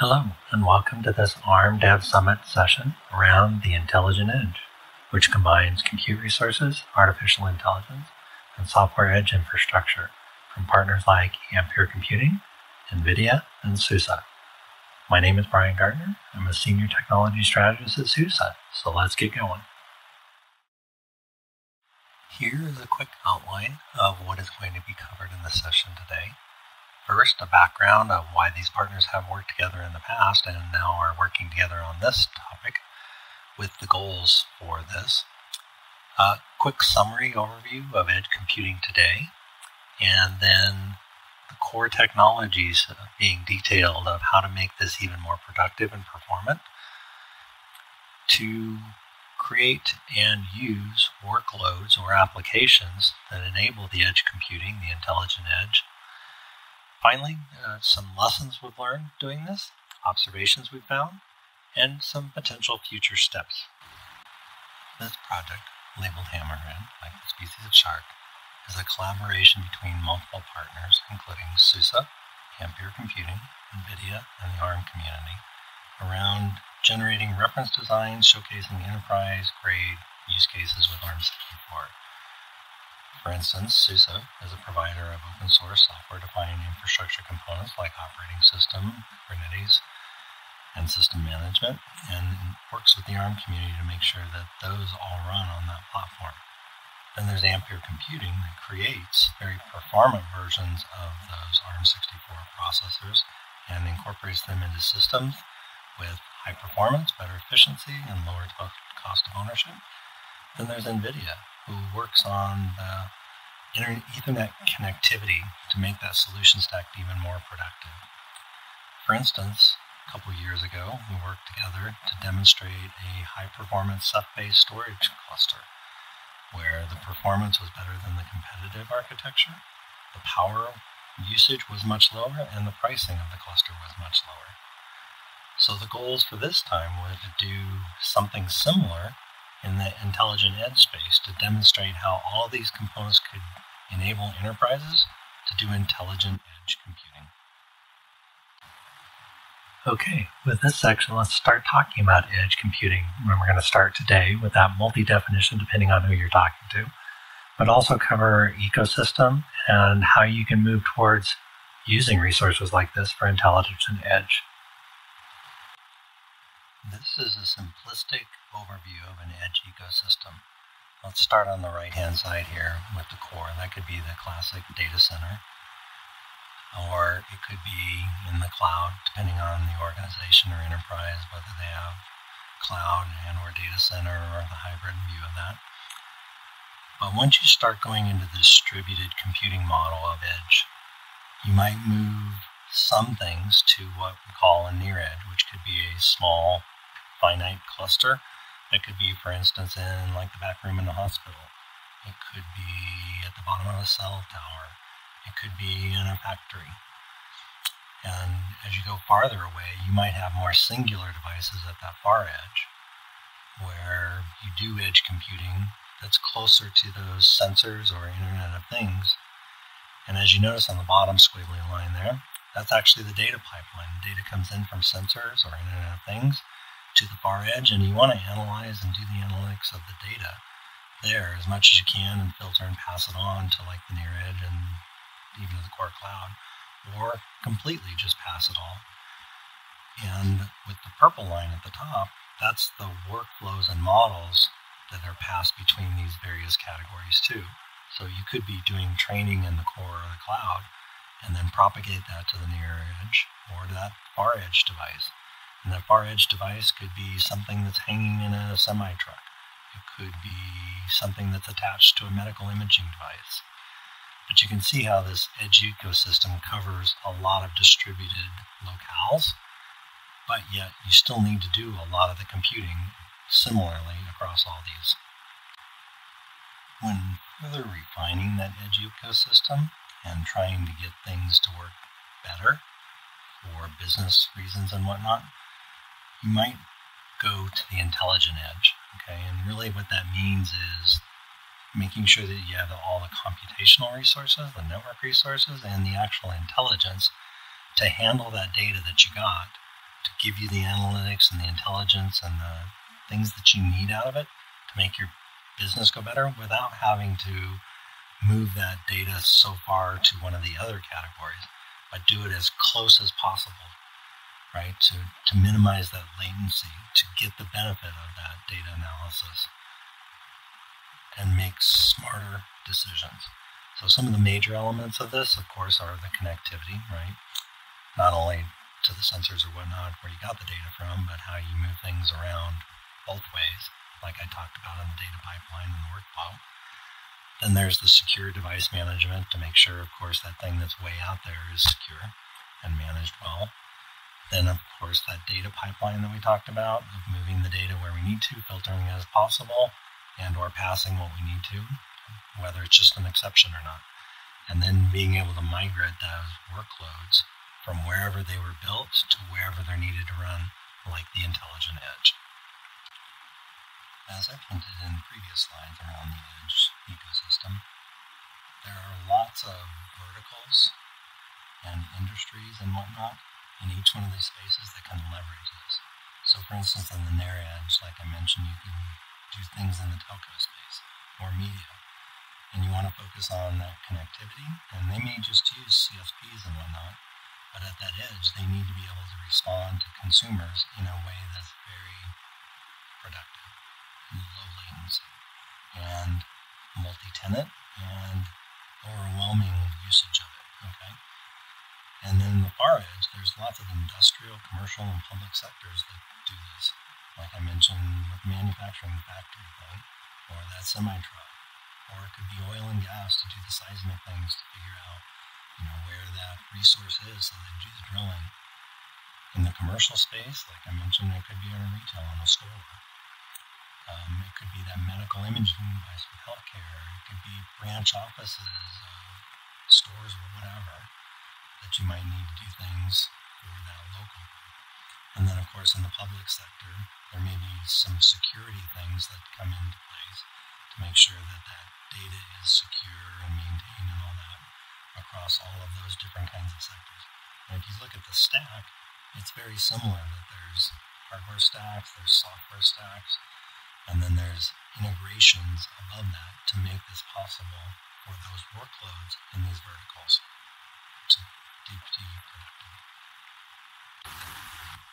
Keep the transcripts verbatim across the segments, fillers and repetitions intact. Hello, and welcome to this Arm Dev Summit session around the Intelligent Edge, which combines compute resources, artificial intelligence, and software edge infrastructure from partners like Ampere Computing, NVIDIA, and SUSE. My name is Brian Gardner. I'm a Senior Technology Strategist at SUSE, so let's get going. Here is a quick outline of what is going to be covered in the session today. First, a background of why these partners have worked together in the past and now are working together on this topic with the goals for this. A quick summary overview of edge computing today, and then the core technologies being detailed of how to make this even more productive and performant, to create and use workloads or applications that enable the edge computing, the intelligent edge. Finally, uh, some lessons we've learned doing this, observations we've found, and some potential future steps. This project, labeled Hammerhead, like the species of shark, is a collaboration between multiple partners, including SUSE, Ampere Computing, NVIDIA, and the ARM community, around generating reference designs showcasing enterprise-grade use cases with ARM sixty-four. For instance, SUSE is a provider of open source software-defined infrastructure components like operating system, Kubernetes, and system management, and works with the ARM community to make sure that those all run on that platform. Then there's Ampere Computing that creates very performant versions of those ARM sixty-four processors and incorporates them into systems with high performance, better efficiency, and lower cost of ownership. Then there's NVIDIA, who works on the Ethernet connectivity to make that solution stack even more productive. For instance, a couple of years ago, we worked together to demonstrate a high-performance Ceph-based storage cluster, where the performance was better than the competitive architecture, the power usage was much lower, and the pricing of the cluster was much lower. So the goals for this time were to do something similar in the intelligent edge space to demonstrate how all these components could enable enterprises to do intelligent edge computing. Okay, with this section, let's start talking about edge computing. And we're going to start today with that multi-definition, depending on who you're talking to, but also cover ecosystem and how you can move towards using resources like this for intelligent edge. This is a simplistic overview of an edge ecosystem. Let's start on the right-hand side here with the core. That could be the classic data center, or it could be in the cloud, depending on the organization or enterprise, whether they have cloud and or data center or the hybrid view of that. But once you start going into the distributed computing model of edge, you might move some things to what we call a near edge, which could be a small finite cluster. That could be, for instance, in like the back room in the hospital. It could be at the bottom of a cell tower. It could be in a factory. And as you go farther away, you might have more singular devices at that far edge, where you do edge computing that's closer to those sensors or Internet of Things. And as you notice on the bottom squiggly line there, that's actually the data pipeline. Data comes in from sensors or Internet of Things to the far edge, and you want to analyze and do the analytics of the data there as much as you can and filter and pass it on to like the near edge and even to the core cloud, or completely just pass it all. And with the purple line at the top, that's the workflows and models that are passed between these various categories too. So you could be doing training in the core or the cloud, and then propagate that to the near edge or to that far edge device. And that far edge device could be something that's hanging in a semi-truck. It could be something that's attached to a medical imaging device. But you can see how this edge ecosystem covers a lot of distributed locales, but yet you still need to do a lot of the computing similarly across all these. When further refining that edge ecosystem, and trying to get things to work better for business reasons and whatnot, you might go to the intelligent edge, okay? And really what that means is making sure that you have all the computational resources, the network resources, and the actual intelligence to handle that data that you got to give you the analytics and the intelligence and the things that you need out of it to make your business go better without having to move that data so far to one of the other categories, but do it as close as possible, right? To, to minimize that latency, to get the benefit of that data analysis and make smarter decisions. So some of the major elements of this, of course, are the connectivity, right? Not only to the sensors or whatnot, where you got the data from, but how you move things around both ways, like I talked about in the data pipeline and the workflow. Then there's the secure device management to make sure, of course, that thing that's way out there is secure and managed well. Then, of course, that data pipeline that we talked about, of moving the data where we need to, filtering it as possible, and or passing what we need to, whether it's just an exception or not. And then being able to migrate those workloads from wherever they were built to wherever they're needed to run, like the intelligent edge. As I hinted in previous slides around the edge ecosystem, there are lots of verticals and industries and whatnot in each one of these spaces that can leverage this. So for instance, in the near edge, like I mentioned, you can do things in the telco space or media, and you want to focus on that connectivity, and they may just use C S Ps and whatnot, but at that edge, they need to be able to respond to consumers in a way that's very productive. Low latency and multi-tenant and overwhelming usage of it, okay? And then the far edge, there's lots of industrial, commercial, and public sectors that do this. Like I mentioned with manufacturing factory thing, or that semi-truck, or it could be oil and gas to do the seismic things to figure out, you know, where that resource is so they do the drilling. In the commercial space, like I mentioned, it could be in a retail, in a store. Um, it could be that medical imaging device for healthcare. It could be branch offices, uh, stores, or whatever that you might need to do things for that local. And then, of course, in the public sector, there may be some security things that come into place to make sure that that data is secure and maintained and all that across all of those different kinds of sectors. And if you look at the stack, it's very similar that there's hardware stacks, there's software stacks, and then there's integrations above that to make this possible for those workloads in these verticals to be productive.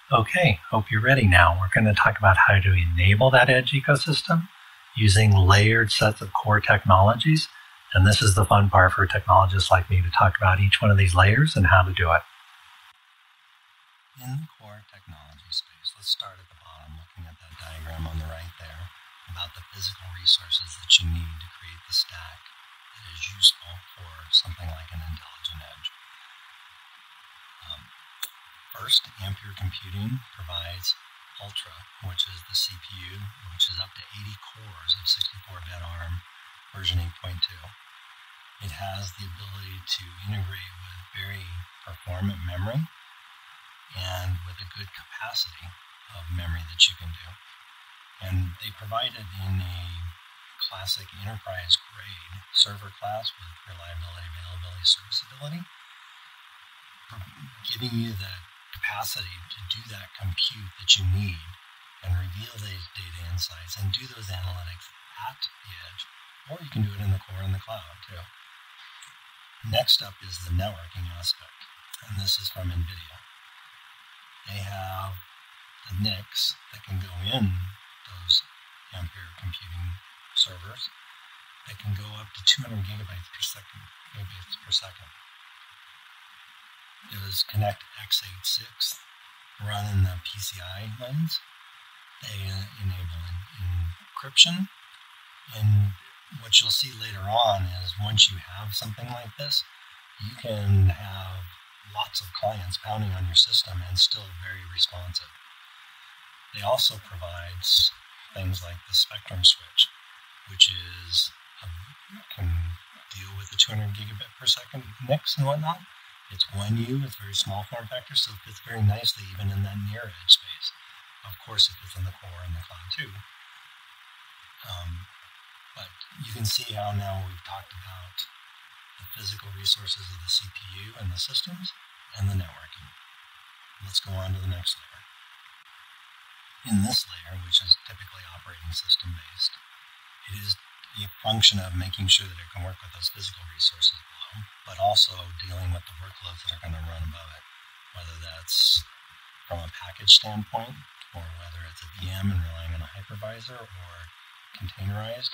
Okay, hope you're ready now. We're going to talk about how to enable that edge ecosystem using layered sets of core technologies. And this is the fun part for technologists like me to talk about each one of these layers and how to do it. In the core technology space, let's start at the bottom, looking at that diagram on the right there, about the physical resources that you need to create the stack that is useful for something like an intelligent edge. Um, first, Ampere Computing provides Ultra, which is the C P U, which is up to eighty cores of sixty-four bit ARM version eight point two. It has the ability to integrate with very performant memory, and with a good capacity of memory that you can do. And they provided in a classic enterprise grade server class with reliability, availability, serviceability, giving you the capacity to do that compute that you need and reveal those data insights and do those analytics at the edge, or you can do it in the core in the cloud too. Next up is the networking aspect, and this is from NVIDIA. They have the N I Cs that can go in those Ampere Computing servers that can go up to two hundred gigabytes per second. Gigabytes per second. It was ConnectX eighty-six run in the P C I lanes. They enable encryption, and what you'll see later on is once you have something like this, you can have lots of clients pounding on your system and still very responsive. They also provide things like the Spectrum switch, which is um, can deal with the two hundred gigabit per second N I Cs and whatnot. It's one U, it's very small form factor, so it fits very nicely even in that near edge space. Of course, it fits in the core and the cloud too. Um, but you can see how now we've talked about the physical resources of the C P U and the systems, and the networking. Let's go on to the next layer. In this layer, which is typically operating system based, it is a function of making sure that it can work with those physical resources below, but also dealing with the workloads that are going to run above it, whether that's from a package standpoint, or whether it's a V M and relying on a hypervisor, or containerized.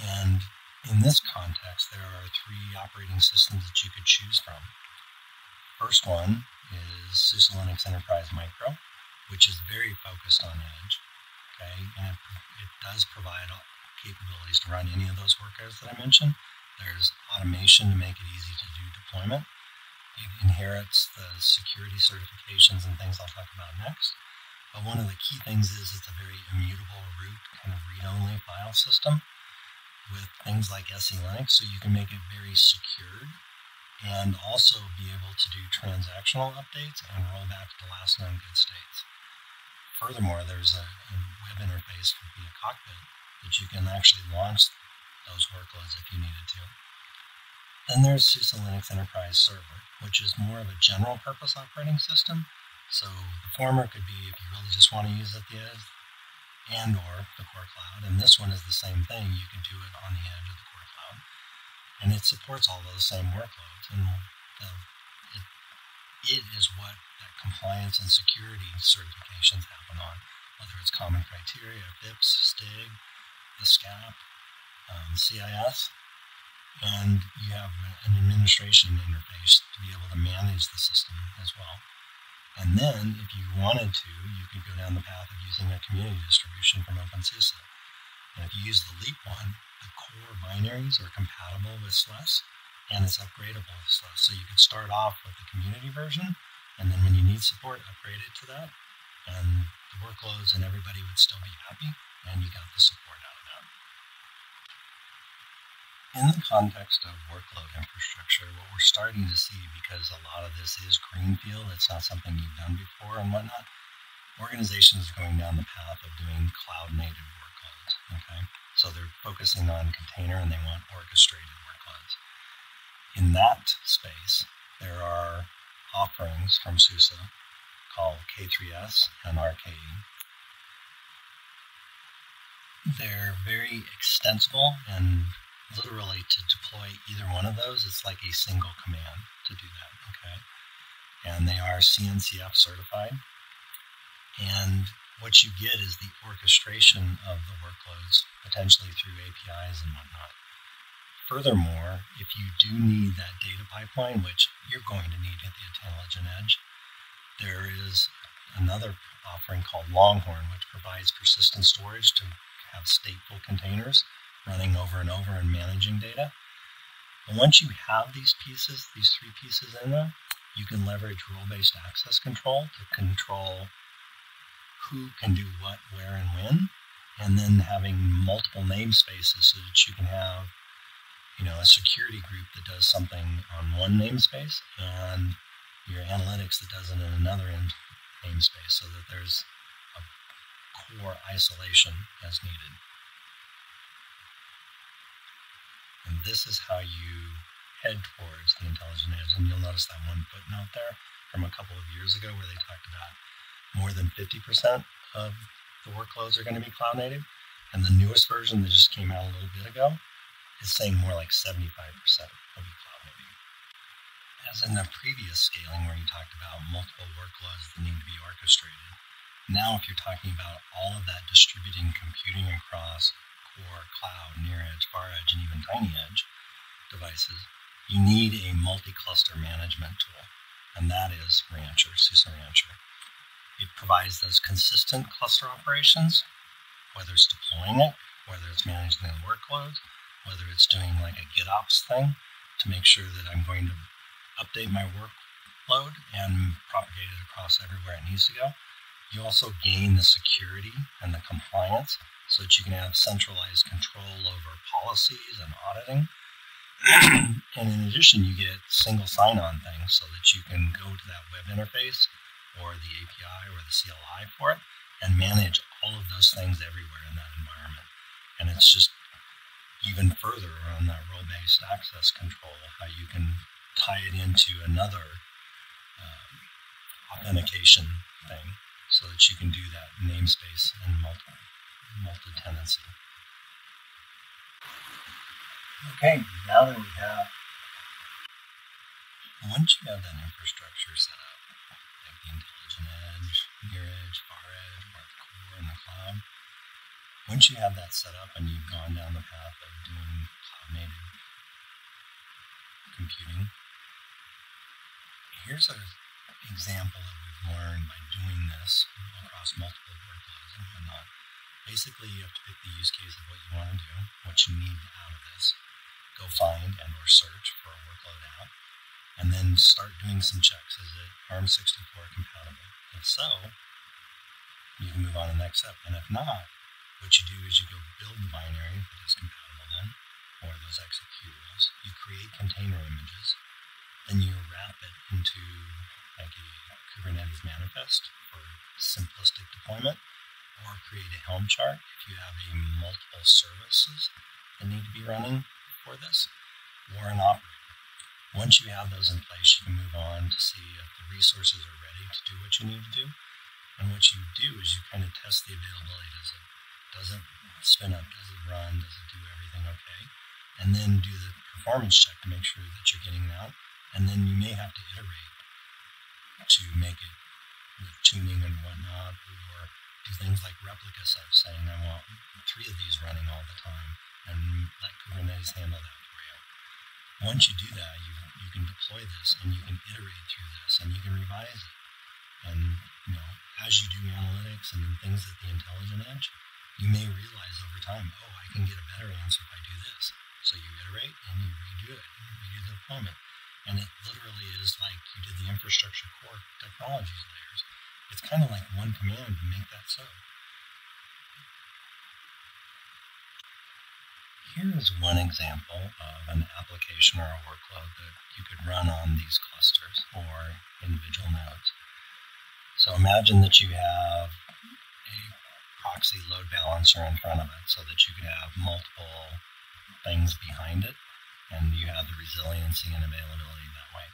And in this context, there are three operating systems that you could choose from. First one is SUSE Linux Enterprise Micro, which is very focused on edge, okay, and it, it does provide capabilities to run any of those workers that I mentioned. There's automation to make it easy to do deployment. It inherits the security certifications and things I'll talk about next. But one of the key things is it's a very immutable root, kind of read-only file system with things like S E Linux, so you can make it very secured and also be able to do transactional updates and roll back to the last known good states. Furthermore, there's a, a web interface via Cockpit that you can actually launch those workloads if you needed to. Then there's SUSE Linux Enterprise Server, which is more of a general purpose operating system. So the former could be if you really just want to use it at the edge and or the core cloud, and this one is the same thing. You can do it on the edge of the core cloud, and it supports all those same workloads, and the, it, it is what that compliance and security certifications happen on, whether it's common criteria, FIPS, STIG, the SCAP, um, C I S, and you have an administration interface to be able to manage the system as well. And then, if you wanted to, you could go down the path of using a community distribution from OpenSUSE. And if you use the LEAP one, the core binaries are compatible with SLES, and it's upgradable with SLES. So you could start off with the community version, and then when you need support, upgrade it to that, and the workloads and everybody would still be happy, and you got the support out of that. In the context of workload infrastructure, what we're starting to see, because a lot of this is greenfield, it's not something you've done before and whatnot, organizations are going down the path of doing cloud-native workloads, okay? So they're focusing on container and they want orchestrated workloads. In that space, there are offerings from SUSE called K three S and R K E. They're very extensible, and literally to deploy either one of those, it's like a single command to do that, okay? And they are C N C F certified. And what you get is the orchestration of the workloads, potentially through A P Is and whatnot. Furthermore, if you do need that data pipeline, which you're going to need at the intelligent edge, there is another offering called Longhorn, which provides persistent storage to have stateful containers running over and over and managing data. But once you have these pieces, these three pieces in there, you can leverage role-based access control to control who can do what, where, and when, and then having multiple namespaces so that you can have, you know, a security group that does something on one namespace and your analytics that does it in another namespace, so that there's a core isolation as needed. And this is how you head towards the intelligent edge. And you'll notice that one footnote there from a couple of years ago where they talked about more than fifty percent of the workloads are going to be cloud native. And the newest version that just came out a little bit ago is saying more like seventy-five percent will be cloud native. As in the previous scaling where you talked about multiple workloads that need to be orchestrated, now if you're talking about all of that distributing computing across or cloud, near edge, far edge, and even tiny edge devices, you need a multi-cluster management tool, and that is Rancher, SUSE Rancher. It provides those consistent cluster operations, whether it's deploying it, whether it's managing the workloads, whether it's doing like a GitOps thing to make sure that I'm going to update my workload and propagate it across everywhere it needs to go. You also gain the security and the compliance so that you can have centralized control over policies and auditing. And in addition, you get single sign-on things so that you can go to that web interface or the A P I or the C L I for it and manage all of those things everywhere in that environment. And it's just even further on that role-based access control, how you can tie it into another um, authentication thing so that you can do that namespace and multi, multi-tenancy. Okay, now that we have, once you have that infrastructure set up, like the intelligent edge, near edge, far edge, or the core and the cloud, once you have that set up and you've gone down the path of doing cloud-native computing, here's an example that we've learned by doing this across multiple workloads and whatnot. Basically, you have to pick the use case of what you want to do, what you need out of this, go find and or search for a workload out, and then start doing some checks. Is it ARM sixty-four compatible? If so, you can move on to the next step. And if not, what you do is you go build the binary that is compatible then, or those executables. You create container images, then you wrap it into like a Kubernetes manifest for simplistic deployment, or create a Helm chart if you have a multiple services that need to be running for this, or an operator. Once you have those in place, you can move on to see if the resources are ready to do what you need to do. And what you do is you kind of test the availability. Does it, does it spin up? Does it run? Does it do everything okay? And then do the performance check to make sure that you're getting it out. And then you may have to iterate to make it with tuning and whatnot, or do things like replica sets, saying I want three of these running all the time, and let Kubernetes handle that for you. Once you do that, you you can deploy this, and you can iterate through this, and you can revise it. And you know, as you do analytics and then things at the intelligent edge, you may realize over time, oh, I can get a better answer if I do this. So you iterate and you redo it, and redo the deployment, and it literally is like you did the infrastructure core technologies layers. It's kind of like one command to make that so. Here is one example of an application or a workload that you could run on these clusters or individual nodes. So imagine that you have a proxy load balancer in front of it so that you could have multiple things behind it, and you have the resiliency and availability that way.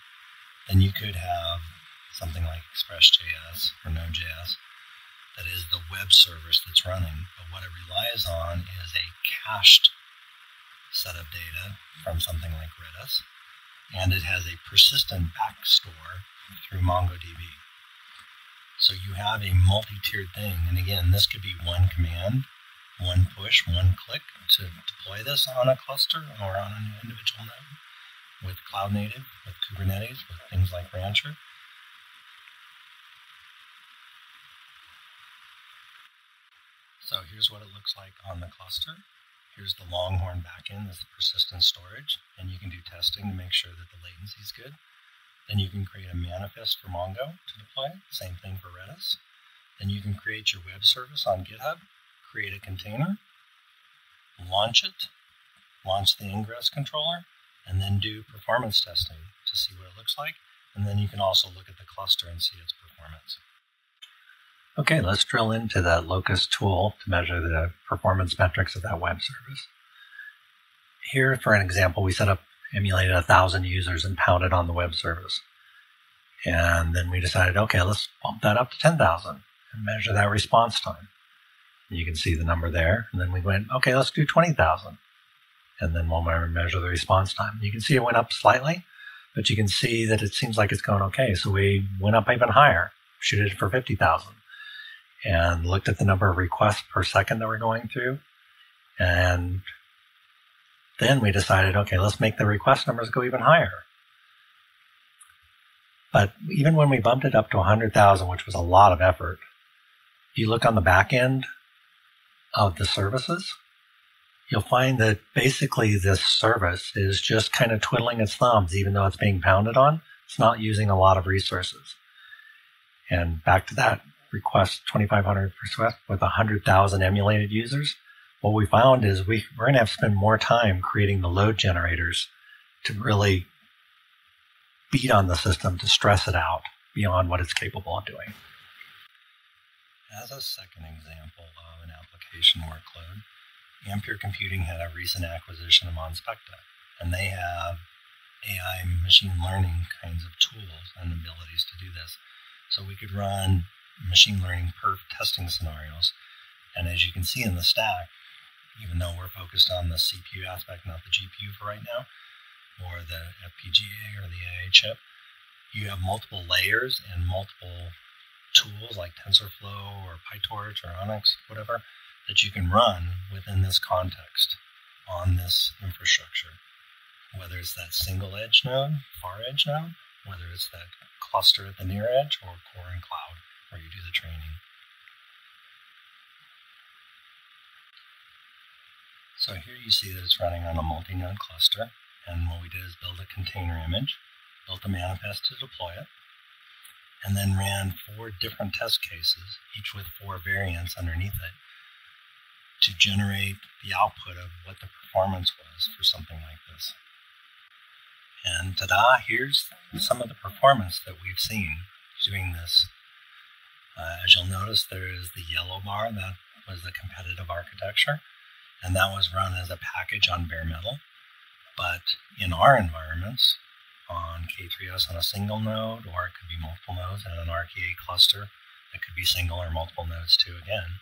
Then you could have something like Express dot J S or Node dot J S, that is the web service that's running, but what it relies on is a cached set of data from something like Redis, and it has a persistent backstore through MongoDB. So you have a multi-tiered thing, and again, this could be one command, one push, one click to deploy this on a cluster or on an individual node with Cloud Native, with Kubernetes, with things like Rancher. So here's what it looks like on the cluster. Here's the Longhorn backend as the persistent storage, and you can do testing to make sure that the latency is good. Then you can create a manifest for Mongo to deploy, same thing for Redis. Then you can create your web service on GitHub, create a container, launch it, launch the ingress controller, and then do performance testing to see what it looks like. And then you can also look at the cluster and see its performance. Okay, let's drill into that Locust tool to measure the performance metrics of that web service. Here, for an example, we set up, emulated one thousand users and pounded on the web service. And then we decided, okay, let's bump that up to ten thousand and measure that response time. And you can see the number there. And then we went, okay, let's do twenty thousand. And then we'll measure the response time. You can see it went up slightly, but you can see that it seems like it's going okay. So we went up even higher, shooted it for fifty thousand. And looked at the number of requests per second that we're going through. And then we decided, okay, let's make the request numbers go even higher. But even when we bumped it up to one hundred thousand, which was a lot of effort, if you look on the back end of the services, you'll find that basically this service is just kind of twiddling its thumbs, even though it's being pounded on. It's not using a lot of resources. And back to that request, twenty-five hundred requests with one hundred thousand emulated users, what we found is we, we're going to have to spend more time creating the load generators to really beat on the system, to stress it out beyond what it's capable of doing. As a second example of an application workload, Ampere Computing had a recent acquisition of Monspecta, and they have A I machine learning kinds of tools and abilities to do this. So we could run machine learning perf testing scenarios. And as you can see in the stack, even though we're focused on the C P U aspect, not the G P U for right now, or the F P G A or the A I chip, you have multiple layers and multiple tools like TensorFlow or PyTorch or Onyx, whatever, that you can run within this context on this infrastructure. Whether it's that single edge node, far edge node, whether it's that cluster at the near edge, or core and cloud where you do the training. So here you see that it's running on a multi-node cluster, and what we did is build a container image, built a manifest to deploy it, and then ran four different test cases, each with four variants underneath it, to generate the output of what the performance was for something like this. And ta-da, here's some of the performance that we've seen doing this. Uh, as you'll notice, there is the yellow bar. That was the competitive architecture, and that was run as a package on bare metal. But in our environments, on K three S on a single node, or it could be multiple nodes in an R K E cluster, it could be single or multiple nodes too again.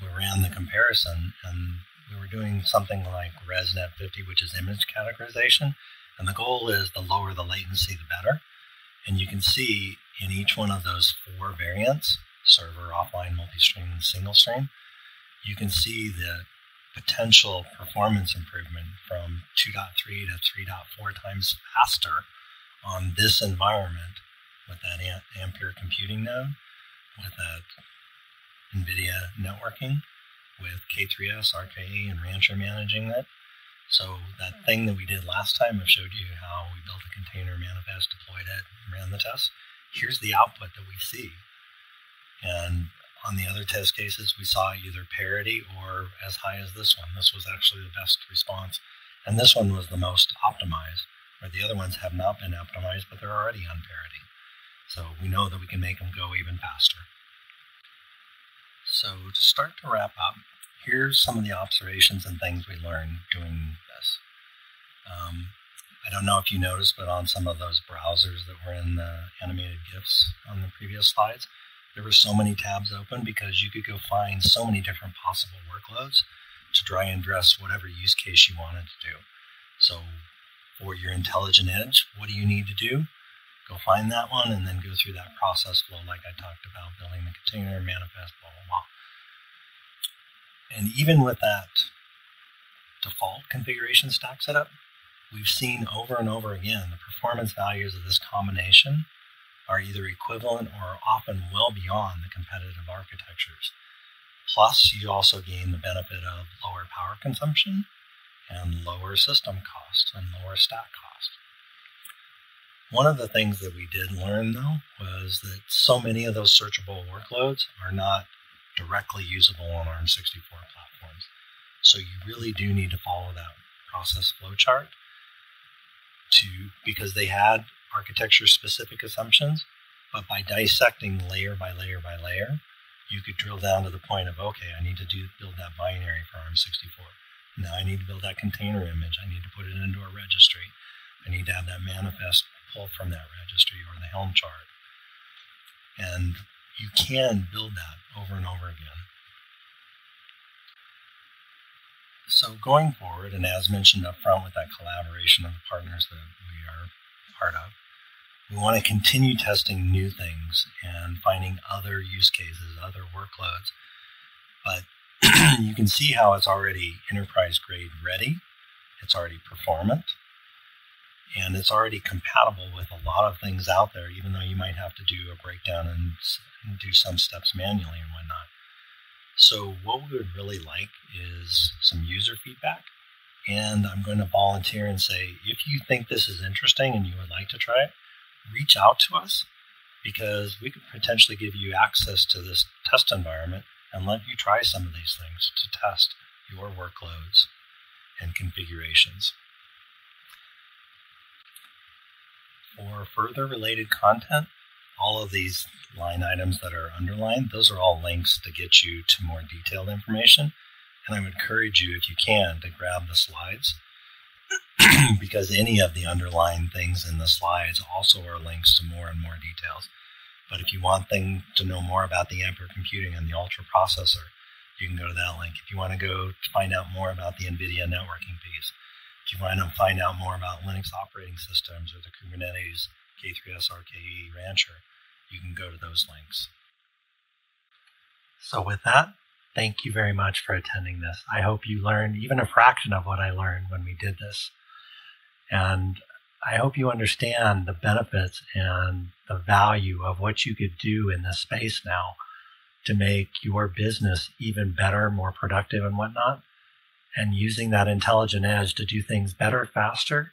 We ran the comparison, and we were doing something like ResNet fifty, which is image categorization. And the goal is the lower the latency, the better. And you can see in each one of those four variants, server, offline, multi-stream, and single stream, you can see the potential performance improvement from two point three to three point four times faster on this environment with that Ampere computing node, with that NVIDIA networking, with K three S, R K E, and Rancher managing that. So that thing that we did last time, I showed you how we built a container manifest, deployed it, ran the test. Here's the output that we see. And on the other test cases, we saw either parity or as high as this one. This was actually the best response. And this one was the most optimized, where the other ones have not been optimized, but they're already on parity. So we know that we can make them go even faster. So to start to wrap up, here's some of the observations and things we learned doing this. Um, I don't know if you noticed, but on some of those browsers that were in the animated GIFs on the previous slides, there were so many tabs open because you could go find so many different possible workloads to try and address whatever use case you wanted to do. So for your intelligent edge, what do you need to do? Go find that one and then go through that process flow like I talked about, building the container, manifest, blah, blah, blah. And even with that default configuration stack setup, we've seen over and over again, the performance values of this combination are either equivalent or often well beyond the competitive architectures. Plus, you also gain the benefit of lower power consumption and lower system costs and lower stack costs. One of the things that we did learn, though, was that so many of those searchable workloads are not directly usable on ARM sixty-four platforms. So you really do need to follow that process flowchart to, because they had architecture-specific assumptions, but by dissecting layer by layer by layer, you could drill down to the point of, okay, I need to do, build that binary for ARM sixty-four. Now I need to build that container image. I need to put it into a registry. I need to have that manifest pulled from that registry or the Helm chart. And you can build that over and over again. So going forward, and as mentioned up front with that collaboration of the partners that we are part of, we want to continue testing new things and finding other use cases, other workloads. But you can see how it's already enterprise grade ready, it's already performant, and it's already compatible with a lot of things out there, even though you might have to do a breakdown and, and do some steps manually and whatnot. So what we would really like is some user feedback. And I'm going to volunteer and say, if you think this is interesting and you would like to try it, reach out to us, because we could potentially give you access to this test environment and let you try some of these things to test your workloads and configurations. For further related content, all of these line items that are underlined, those are all links to get you to more detailed information. And I would encourage you, if you can, to grab the slides, because any of the underlying things in the slides also are links to more and more details. But if you want thing to know more about the Ampere Computing and the Ultra processor, you can go to that link. If you want to go to find out more about the NVIDIA networking piece, if you want to find out more about Linux operating systems or the Kubernetes, K three S, R K E, Rancher, you can go to those links. So with that, thank you very much for attending this. I hope you learned even a fraction of what I learned when we did this. And I hope you understand the benefits and the value of what you could do in this space now to make your business even better, more productive and whatnot, and using that intelligent edge to do things better, faster,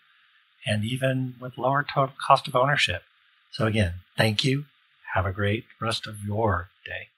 and even with lower total cost of ownership. So again, thank you. Have a great rest of your day.